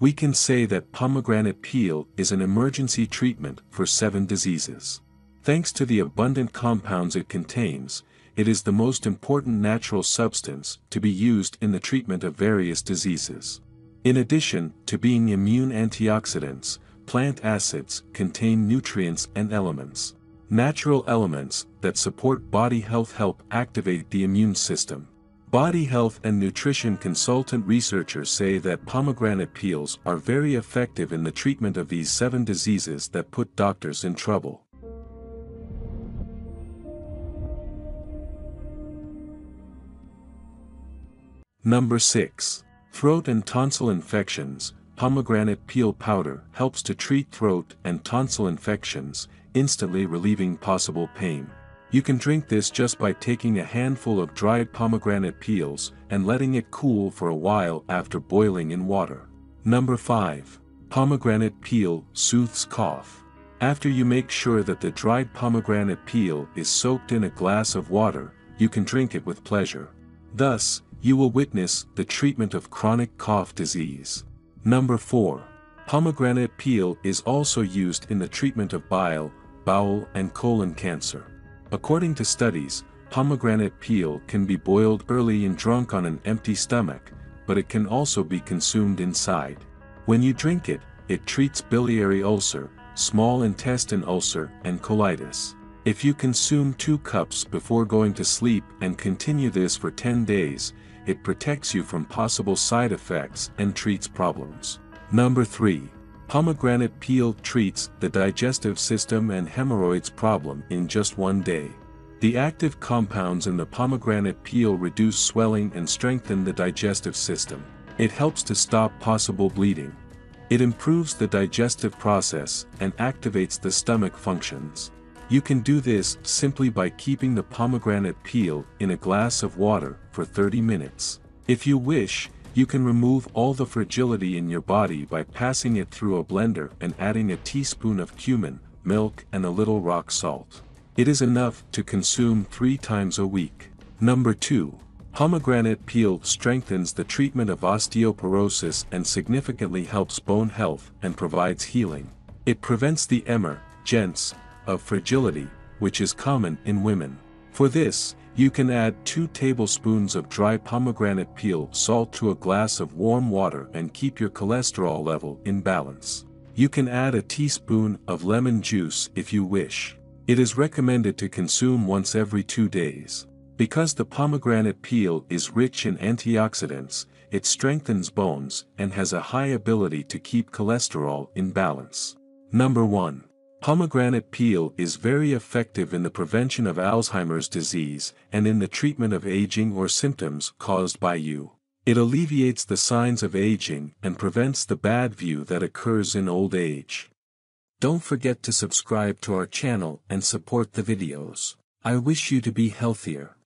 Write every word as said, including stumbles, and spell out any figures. we can say that pomegranate peel is an emergency treatment for seven diseases. Thanks to the abundant compounds it contains, it is the most important natural substance to be used in the treatment of various diseases. In addition to being immune antioxidants, plant acids contain nutrients and elements. Natural elements that support body health help activate the immune system. Body health and nutrition consultant researchers say that pomegranate peels are very effective in the treatment of these seven diseases that put doctors in trouble. Number six. Throat and tonsil infections. Pomegranate peel powder helps to treat throat and tonsil infections, instantly relieving possible pain. You can drink this just by taking a handful of dried pomegranate peels and letting it cool for a while after boiling in water. Number five. Pomegranate peel soothes cough. After you make sure that the dried pomegranate peel is soaked in a glass of water, you can drink it with pleasure. Thus, you will witness the treatment of chronic cough disease. Number four. Pomegranate peel is also used in the treatment of bile, bowel and colon cancer. According to studies, pomegranate peel can be boiled early and drunk on an empty stomach, but it can also be consumed inside. When you drink it, it treats biliary ulcer, small intestine ulcer and colitis. If you consume two cups before going to sleep and continue this for ten days, it protects you from possible side effects and treats problems. Number three. Pomegranate peel treats the digestive system and hemorrhoids problem in just one day. The active compounds in the pomegranate peel reduce swelling and strengthen the digestive system. It helps to stop possible bleeding. It improves the digestive process and activates the stomach functions. You can do this simply by keeping the pomegranate peel in a glass of water for thirty minutes. If you wish, you can remove all the fragility in your body by passing it through a blender and adding a teaspoon of cumin, milk and a little rock salt. It is enough to consume three times a week. Number two. Pomegranate peel strengthens the treatment of osteoporosis and significantly helps bone health and provides healing. It prevents the emer, gents, of fragility, which is common in women. For this, you can add two tablespoons of dry pomegranate peel salt to a glass of warm water and keep your cholesterol level in balance. You can add a teaspoon of lemon juice if you wish. It is recommended to consume once every two days. Because the pomegranate peel is rich in antioxidants, it strengthens bones and has a high ability to keep cholesterol in balance. Number one. Pomegranate peel is very effective in the prevention of Alzheimer's disease and in the treatment of aging or symptoms caused by you. It alleviates the signs of aging and prevents the bad view that occurs in old age. Don't forget to subscribe to our channel and support the videos. I wish you to be healthier.